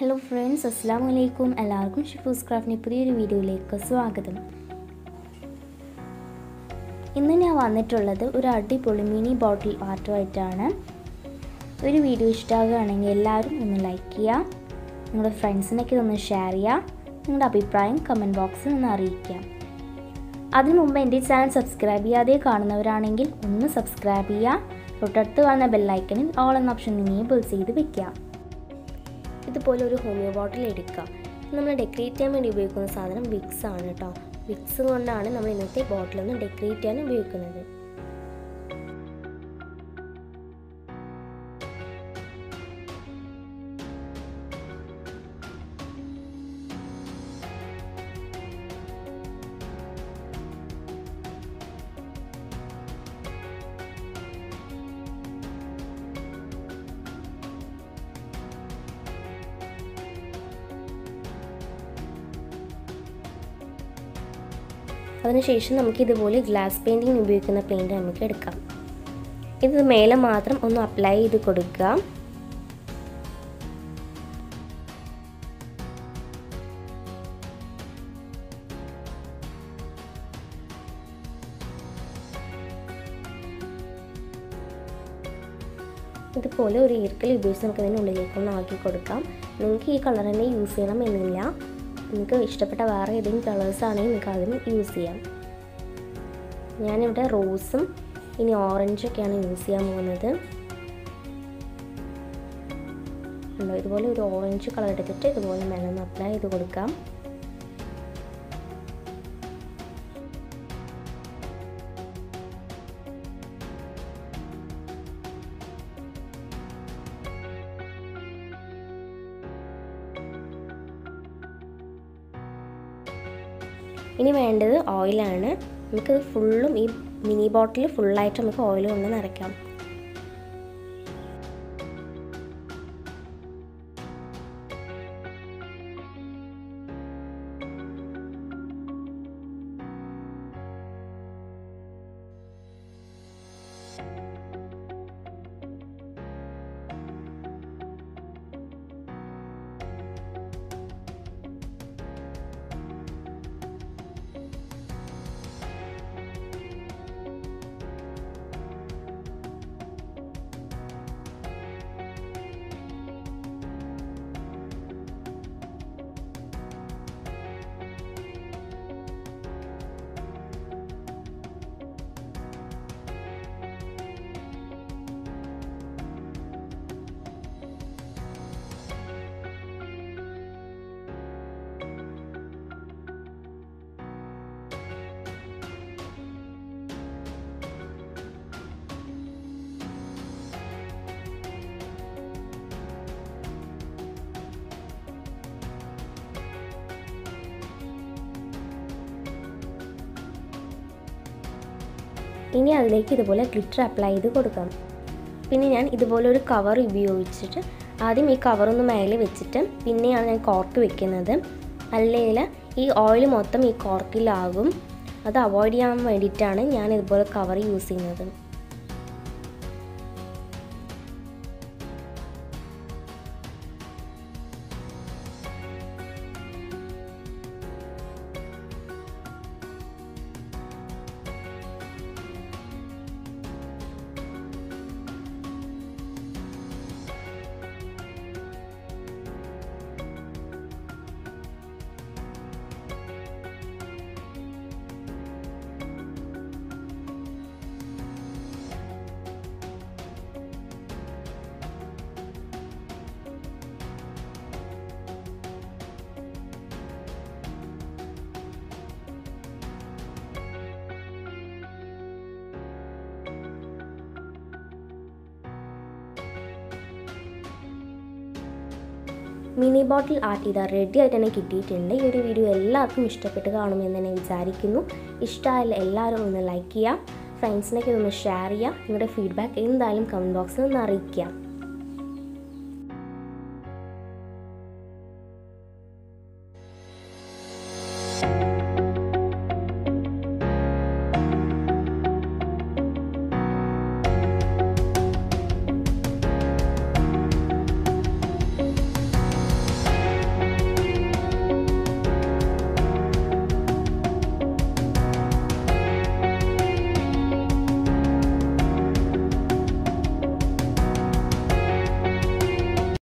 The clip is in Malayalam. ഹലോ ഫ്രണ്ട്സ്, അസ്സലാമു അലൈക്കും. എല്ലാവർക്കും ഷിഫൂസ് ക്രാഫ്റ്റിൻ്റെ പുതിയൊരു വീഡിയോയിലേക്ക് സ്വാഗതം. ഇന്ന് ഞാൻ വന്നിട്ടുള്ളത് ഒരു അടിപൊളി മിനി ബോട്ടിൽ ആർട്ടുമായിട്ടാണ്. ഒരു വീഡിയോ ഇഷ്ടമാകുകയാണെങ്കിൽ എല്ലാവരും ഒന്ന് ലൈക്ക് ചെയ്യുക, നിങ്ങളുടെ ഫ്രണ്ട്സിനൊക്കെ ഒന്ന് ഷെയർ ചെയ്യുക, നിങ്ങളുടെ അഭിപ്രായം കമൻറ്റ് ബോക്സിൽ ഒന്ന് അറിയിക്കുക. അതിനു മുമ്പ് എൻ്റെ ചാനൽ സബ്സ്ക്രൈബ് ചെയ്യാതെ കാണുന്നവരാണെങ്കിൽ ഒന്ന് സബ്സ്ക്രൈബ് ചെയ്യുക. തൊട്ടടുത്ത് കാണുന്ന ബെല്ലൈക്കണിൽ ഓൾ എന്ന ഓപ്ഷൻ എനേബിൾ ചെയ്ത് വയ്ക്കുക. ഇതുപോലെ ഒരു ഹോമിയോ ബോട്ടിൽ എടുക്കുക. നമ്മൾ ഡെക്കറേറ്റ് ചെയ്യാൻ വേണ്ടി ഉപയോഗിക്കുന്ന സാധനം വിക്സ് ആണ് കേട്ടോ. വിക്സ് കൊണ്ടാണ് നമ്മൾ ഇന്നത്തെ ബോട്ടിലൊന്ന് ഡെക്കറേറ്റ് ചെയ്യാൻ ഉപയോഗിക്കുന്നത്. അതിനുശേഷം നമുക്ക് ഇതുപോലെ ഗ്ലാസ് പെയിൻറ്റിങ്ങിന് ഉപയോഗിക്കുന്ന പെയിൻറ്റ് നമുക്ക് എടുക്കാം. ഇത് മേലെ മാത്രം ഒന്ന് അപ്ലൈ ചെയ്ത് കൊടുക്കുക. ഇതുപോലെ ഒരു ഈർക്കൽ ഉപയോഗിച്ച് നമുക്ക് ഇതിനുള്ളിലേക്കൊന്ന് ആക്കി കൊടുക്കാം. നിങ്ങൾക്ക് ഈ കളർ തന്നെ യൂസ് ചെയ്യണമെന്നില്ല, നിങ്ങൾക്ക് ഇഷ്ടപ്പെട്ട വേറെ ഏതെങ്കിലും കളേഴ്സാണെങ്കിൽ നിങ്ങൾക്ക് അതിന് യൂസ് ചെയ്യാം. ഞാനിവിടെ റോസും ഇനി ഓറഞ്ചൊക്കെയാണ് യൂസ് ചെയ്യാൻ പോകുന്നത്. ഉണ്ടോ, ഇതുപോലെ ഒരു ഓറഞ്ച് കളർ എടുത്തിട്ട് ഇതുപോലെ മെല്ലന്ന് അപ്ലൈ ചെയ്ത് കൊടുക്കാം. ഇനി വേണ്ടത് ഓയിലാണ്. നമുക്കിത് ഫുള്ളും ഈ മിനി ബോട്ടിൽ ഫുള്ളായിട്ട് നമുക്ക് ഓയിൽ കൊണ്ട് നിറയ്ക്കാം. ഇനി അതിലേക്ക് ഇതുപോലെ ഗ്ലിറ്റർ അപ്ലൈ ചെയ്ത് കൊടുക്കാം. പിന്നെ ഞാൻ ഇതുപോലെ ഒരു കവർ ഉപയോഗിച്ചിട്ട് ആദ്യം ഈ കവറൊന്ന് മേലെ വെച്ചിട്ട് പിന്നെയാണ് ഞാൻ കോർക്ക് വെക്കുന്നത്. അല്ലെങ്കിൽ ഈ ഓയിൽ മൊത്തം ഈ കോർക്കിലാകും. അത് അവോയ്ഡ് ചെയ്യാൻ വേണ്ടിയിട്ടാണ് ഞാൻ ഇതുപോലെ കവർ യൂസ് ചെയ്യുന്നത്. മിനി ബോട്ടിൽ ആർട്ട് ചെയ്താൽ റെഡി ആയിട്ട് തന്നെ കിട്ടിയിട്ടുണ്ട്. ഈ ഒരു വീഡിയോ എല്ലാവർക്കും ഇഷ്ടപ്പെട്ട് കാണുമെന്ന് തന്നെ വിചാരിക്കുന്നു. ഇഷ്ടമായാലും എല്ലാവരും ഒന്ന് ലൈക്ക് ചെയ്യുക, ഫ്രണ്ട്സിനൊക്കെ ഒന്ന് ഷെയർ ചെയ്യുക. നിങ്ങളുടെ ഫീഡ്ബാക്ക് എന്തായാലും കമൻറ്റ് ബോക്സിൽ ഒന്ന് അറിയിക്കുക.